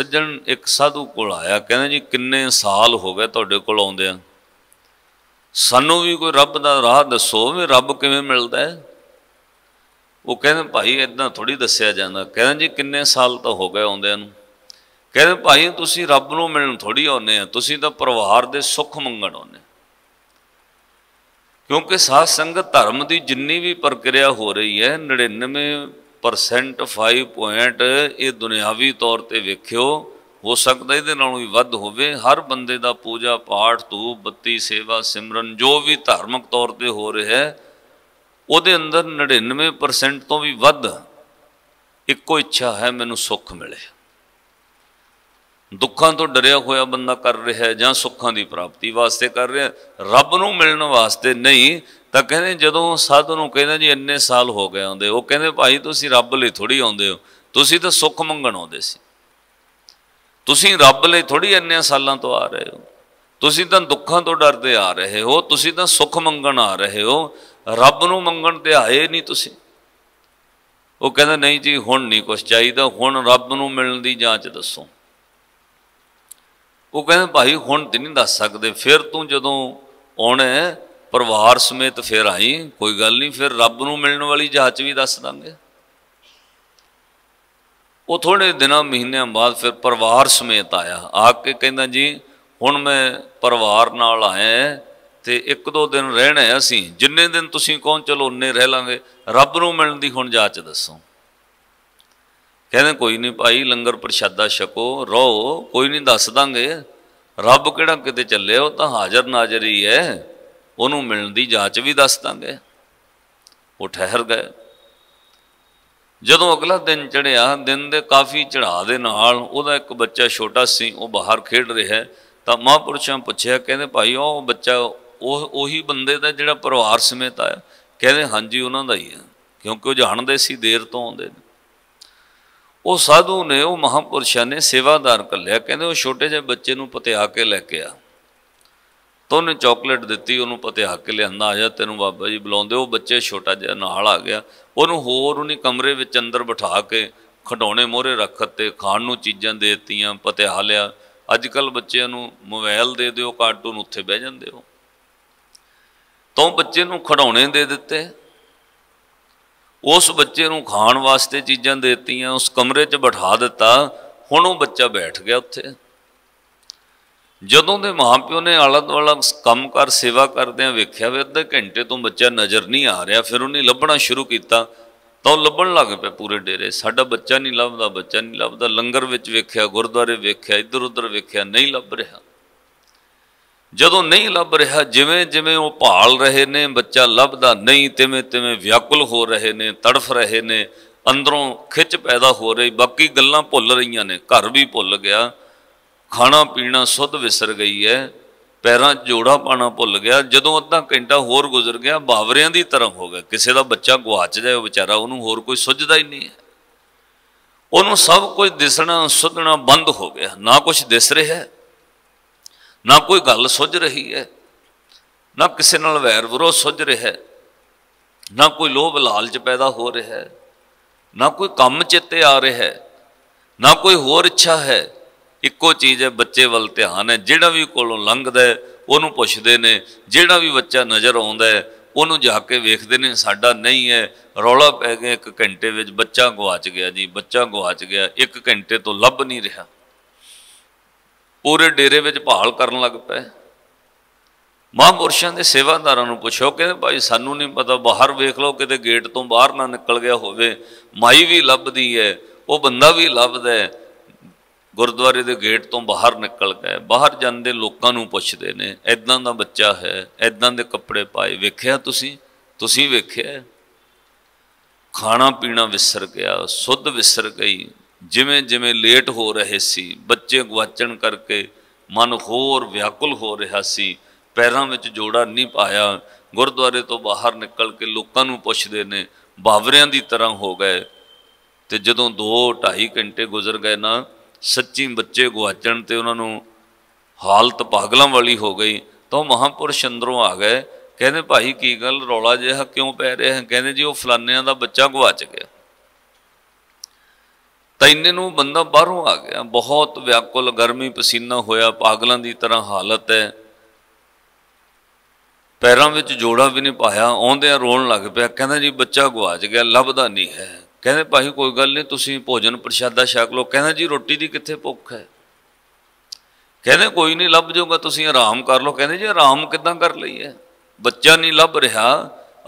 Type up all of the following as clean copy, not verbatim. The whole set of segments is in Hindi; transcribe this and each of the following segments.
सज्जन एक साधु कोल आया, कहना जी किन्ने साल हो गए तुहाडे कोल आउंदे, सानू भी कोई रब का राह दसो भी रब किवें मिलता है। वो कहते भाई इदां थोड़ी दसिया जाता। कहना जी किन्ने साल तो हो गए आउंदे नूं। कहते भाई तुसीं रब नूं मिलण थोड़ी आउंदे आ, तुसीं तां परिवार दे सुख मंगण आउंदे। क्योंकि साध संगत धर्म की जिन्नी भी प्रक्रिया हो रही है 99% 5 पॉइंट ये दुनियावी तौर पर वेख्यो, हो सकता ये नालों भी वध होवे। हर बंदे का पूजा पाठ धूप बत्ती सेवा सिमरन जो भी धार्मिक तौर पर हो रहा है वो अंदर 99% तो भी वध इक्को इच्छा है मैनू सुख मिले। दुखों तो डरिया होया बंदा कर रहा है जां सुखों की प्राप्ति वास्ते कर रहा है, रब नूं मिलण वास्ते नहीं। तो कहते जदों साधु नूं कहना जी इन्ने साल हो गए आउंदे, वो कहते भाई तुसीं रब लई थोड़ी आउंदे हो, तुसीं तां सुख मंगण आउंदे सी, तुसीं रब लई थोड़ी इन्ने सालां तो आ रहे हो, तुसीं तां दुखों तो डरदे आ रहे हो, तुसीं तां सुख मंगण आ रहे हो, रब नूं मंगण ते आए नहीं तुसीं। वो कहंदा नहीं जी हुण नहीं कुछ चाहीदा, हुण रब नूं मिलण दी जांच दसो। वो कहते भाई हुण तो नहीं दस सकते, फिर तू जदों आउणा परिवार समेत फिर आई, कोई गल नहीं, फिर रब नूं मिलण वाली जांच भी दस दांगे। वो थोड़े दिनों महीनों बाद फिर परिवार समेत आया, आके कहंदा जी हुण मैं परिवार नाल आया तो 1-2 दिन रहना है, असीं जिन्ने दिन तुसीं कहो चलो उन्ने रह लांगे, रब नूं मिलण दी हुण जांच दसो। कहते कोई नहीं भाई लंगर प्रशादा छको रहो, कोई नहीं दस देंगे, रब किहड़ा किते चले हो तो हाजर नाजर ही है, उन्होंने मिलण दी जांच भी दस देंगे। वो ठहर गए। जदों अगला दिन चढ़िया, दिन के काफ़ी चढ़ाव के नाल उहदा एक बच्चा छोटा सी वो बाहर खेड रहा है, तो महापुरुषां पुछया कहते भाई वह बच्चा उही बंदे दा जिहड़ा परिवार समेत आया? कहते हाँ जी उन्हां दा ही है, क्योंकि वो जाणदे सी देर तो आउंदे ने। वो साधु ने वो महापुरुषां ने सेवादार कर लिया, कहते वो छोटे जे बच्चे नूं पतिया के लैके आ, तो उन्हें चॉकलेट दी, उन्होंने पतिया के लिया, आ जा तेनों बाबा जी बुलाते। वो बच्चे छोटा जिहा नाल आ गया, उन्होंने होर उन्हें कमरे में अंदर बिठा के खिडौने मोहरे रखते, खाण नूं चीज़ां देतियां, पतिया लिया। अजकल बच्चों नूं मोबाइल दे दिओ कार्टून उत्थे बह जाते हो, तो बच्चे नूं खिडौने दे दिते, उस बच्चे नूं खाण वास्ते चीज़ां देतियां, उस कमरे च बिठा दिता। हुण वो बच्चा बैठ गया उत्थे। जदों दे माँ प्यो ने आला दुआला कम कार सेवा करदिआं वेख्या वे अद्धे घंटे तो बच्चा नज़र नहीं आ रहा, फिर उन्हें लभना शुरू किया, तो लभण लग पे पूरे डेरे, साडा बच्चा नहीं लभदा, बच्चा नहीं लभदा। लंगर विच वेख्या, गुरुद्वारे वेख्या, इधर उधर वेख्या, नहीं लभ रहा। जदों नहीं लभ रहा, जिवें जिवें वो भाल रहे ने बच्चा लभदा नहीं, तिवें तिवें व्याकुल हो रहे ने, तड़फ रहे ने, अंदरों खिच पैदा हो रही। बाकी गल्लां भुल रहियां ने, घर भी भुल गया, खाना पीना सुध विसर गई है, पैरों जोड़ा पाना भुल गया। जदों अद्धा घंटा होर गुजर गया, बावरियां दी तरह हो गया। किसी का बच्चा गुआच जाए बेचारा, उन्होंने होर कोई सुझदा ही नहीं है, उन्होंने सब कुछ दिसना सुधना बंद हो गया, ना कुछ दिस रहा है, ना कोई गल सुझ रही है, ना किसी नाल वैर विरोध सुझ रहा है, ना कोई लोभ लालच पैदा हो रहा है, ना कोई कम चेते आ रहा है, ना कोई होर इच्छा है। ਇੱਕੋ चीज़ है, बच्चे वल ध्यान है। ਜਿਹੜਾ ਵੀ ਕੋਲੋਂ ਲੰਘਦਾ है ਉਹਨੂੰ ਪੁੱਛਦੇ ਨੇ, ਜਿਹੜਾ ਵੀ ਬੱਚਾ ਨਜ਼ਰ ਆਉਂਦਾ है ਉਹਨੂੰ ਜਾ ਕੇ ਵੇਖਦੇ ਨੇ, ਸਾਡਾ नहीं है। ਰੌਲਾ ਪੈ ਗਿਆ, 1 ਘੰਟੇ ਵਿੱਚ ਬੱਚਾ ਗੁਆਚ ਗਿਆ ਜੀ, ਬੱਚਾ ਗੁਆਚ ਗਿਆ, 1 ਘੰਟੇ ਤੋਂ ਲੱਭ ਨਹੀਂ ਰਿਹਾ। ਪੂਰੇ ਡੇਰੇ ਵਿੱਚ ਭਾਲ ਕਰਨ ਲੱਗ ਪਏ। ਮਹਾਂਪੁਰਸ਼ਾਂ ਦੇ ਸੇਵਾਦਾਰਾਂ ਨੂੰ ਪੁੱਛੋ ਕਿ ਭਾਈ ਸਾਨੂੰ ਨਹੀਂ ਪਤਾ, ਬਾਹਰ ਵੇਖ ਲਓ ਕਿਤੇ ਗੇਟ ਤੋਂ ਬਾਹਰ ਨਾ ਨਿਕਲ ਗਿਆ ਹੋਵੇ। ਮਾਈ ਵੀ ਲੱਭਦੀ ਹੈ, ਉਹ ਬੰਦਾ ਵੀ ਲੱਭਦਾ ਹੈ, गुरुद्वारे के गेट तो बाहर निकल गए। बाहर जाते लोगों को पुछते हैं, इदां दा बच्चा है, इदां दे कपड़े पाए, वेख्या तुसीं वेख्या? खाना पीना विसर गया, सुध विसर गई। जिमें जिमें लेट हो रहे सी, बच्चे गुआचण करके मन होर व्याकुल हो रहा सी, पैरों में जोड़ा नहीं पाया। गुरुद्वारे तो बाहर निकल के लोगों को पुछते हैं, बावरियां दी तरह हो गए। तो जदों 2-2.5 घंटे गुजर गए ना, सच्ची बच्चे गुआचण तो उन्होंने हालत पागलों वाली हो गई। तो महापुरुष अंदरों आ गए, कहते भाई की गल, रौला जिहा क्यों पै रहा है? कहते जी वो फलानिया का बच्चा गुआच गया। तो इन्ने नूं बंदा बाहरों आ गया, बहुत व्याकुल, गर्मी पसीना होया, पागलों की तरह हालत है, पैरों में जोड़ा भी नहीं पाया, आउंदियां रोन लग पिया, कहता जी बच्चा गुआच गया, लभदा नहीं है। कहते भाई कोई गल नहीं, तुसीं भोजन प्रशादा छक लो। कहता जी रोटी की कित्थे भुख है। कहते कोई नहीं लभ जाऊगा, तुसीं आराम कर लो। कहते जी आराम किदां कर लईए, बच्चा नहीं लभ रहा,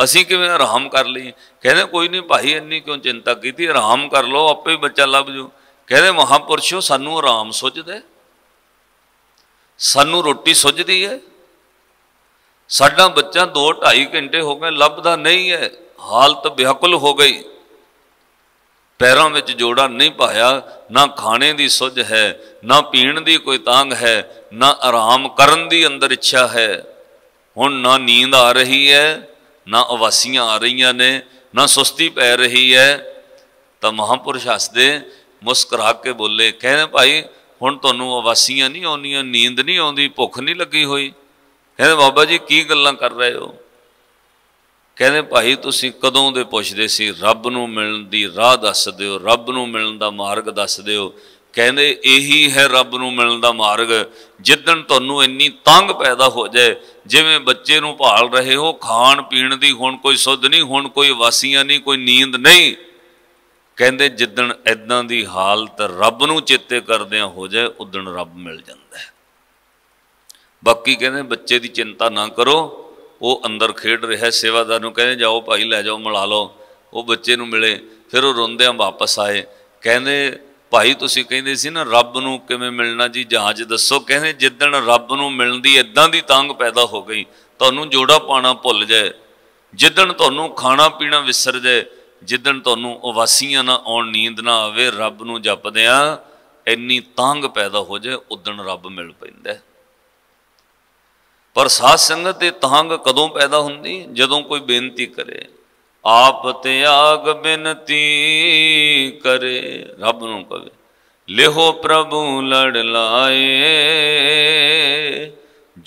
असीं किवें आराम कर लईए। कहते कोई नहीं भाई, इन्नी क्यों चिंता कीती, आराम कर लो, आपे बच्चा लभ जू। कहते महापुरशो, सानूं आराम सुझदे, सानूं रोटी सुझदी है, साडा बच्चा 2-2.5 घंटे हो गए लभदा नहीं है, हालत व्याकुल हो गई, पैरों में जोड़ा नहीं पाया, ना खाने की सुझ है, ना पीण की कोई तांग है, ना आराम करन दी अंदर इच्छा है। हुण ना नींद आ रही है, ना अवासियां आ रही ने, ना सुस्ती पै रही है। तो महापुरुष हसदे मुस्कुरा के बोले, कहने भाई हुण तुहानूं अवासियां नहीं आउंदियां, नींद नहीं आउंदी, भुख नहीं लगी हुई। कहते बाबा जी की गल्लां कर रहे हो। कहते भाई तुसीं कदों दे पुछदे सी, रब नूं मिलण दी राह दस दिओ, रब नूं मिलण दा मार्ग दस दिओ। कहते यही है रब नूं मिलण दा मार्ग, जिद्दन तुहानूं इन्नी तंग पैदा हो जाए, जिवें बच्चे नूं भाल रहे हो, खाण पीण दी हुण कोई सुध नहीं, हुण कोई वासियां नहीं, कोई नींद नहीं। कहते जिद्दन इदां दी हालत रब नूं चेते करदिआं हो जाए, उदण रब मिल जांदा है। बाकी कहते बच्चे की चिंता ना करो, वो अंदर खेड रहा है, सेवादार कहते जाओ भाई लै जाओ मिला लो, वो बच्चे नूं मिले, फिर वो रोंद वापस आए। कहते भाई तुसीं कहंदे सी ना रब नूं किवें मिलना जी, जांच दसो। कहते जिद्दण रब नूं मिलण दी इदां दी तंग पैदा हो गई, तुहानूं जोड़ा पाना भुल जाए, जिद्दण तुहानूं खाना पीना विसर जाए, जिद्दण तुहानूं उवासियां ना आउण, नींद ना आवे, रब नूं जपदिआं इन्नी तंग पैदा हो जाए, उदण रब मिल पैंदा है। पर साध संगत तहंग कदों पैदा हुंदी, जदों कोई बेनती करे, आप त्याग बेनती करे, रब नूं कवे लेहो प्रभु लड़ लाए,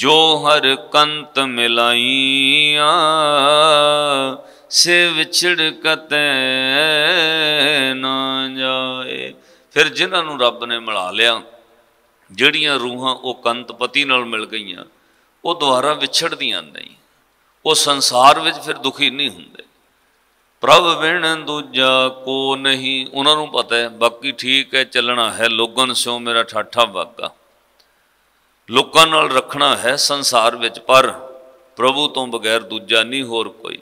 जो हर कंत मिलाइया, से विछड़ कतै ना जाए। फिर जिन्हां नूं रब ने मिला लिया, जिहड़ियां रूहां वो कंत पति नाल मिल गईयां, वो दुबारा विछड़दियां नहीं, वो संसार विच फिर दुखी नहीं हुंदे। प्रभ बिन दूजा को नहीं, उन्हां नूं पता है बाकी ठीक है, चलना है, लोगन स्यों मेरा ठाठा वागा, लोकां नाल रखना है संसार विच, पर प्रभु तो बगैर दूजा नहीं होर कोई।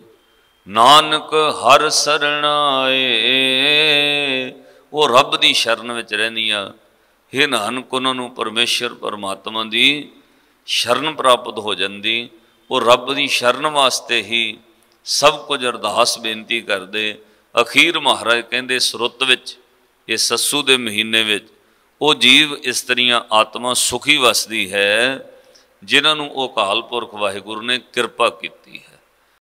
नानक हर शरण आए, वो रब दी शरण विच रहनी आ। हे नानक उन्हां नूं परमेश्वर परमात्मा दी शरण प्राप्त हो जाती, वो रब की शरण वास्ते ही सब कुछ अरदास बेनती करते। अखीर महाराज कहते सुरत विच ये सस्सू के महीने विच वो जीव इस्तरियां आत्मा सुखी वसदी है, जिन्हां नूं अकाल पुरख वाहिगुरू ने किरपा की है।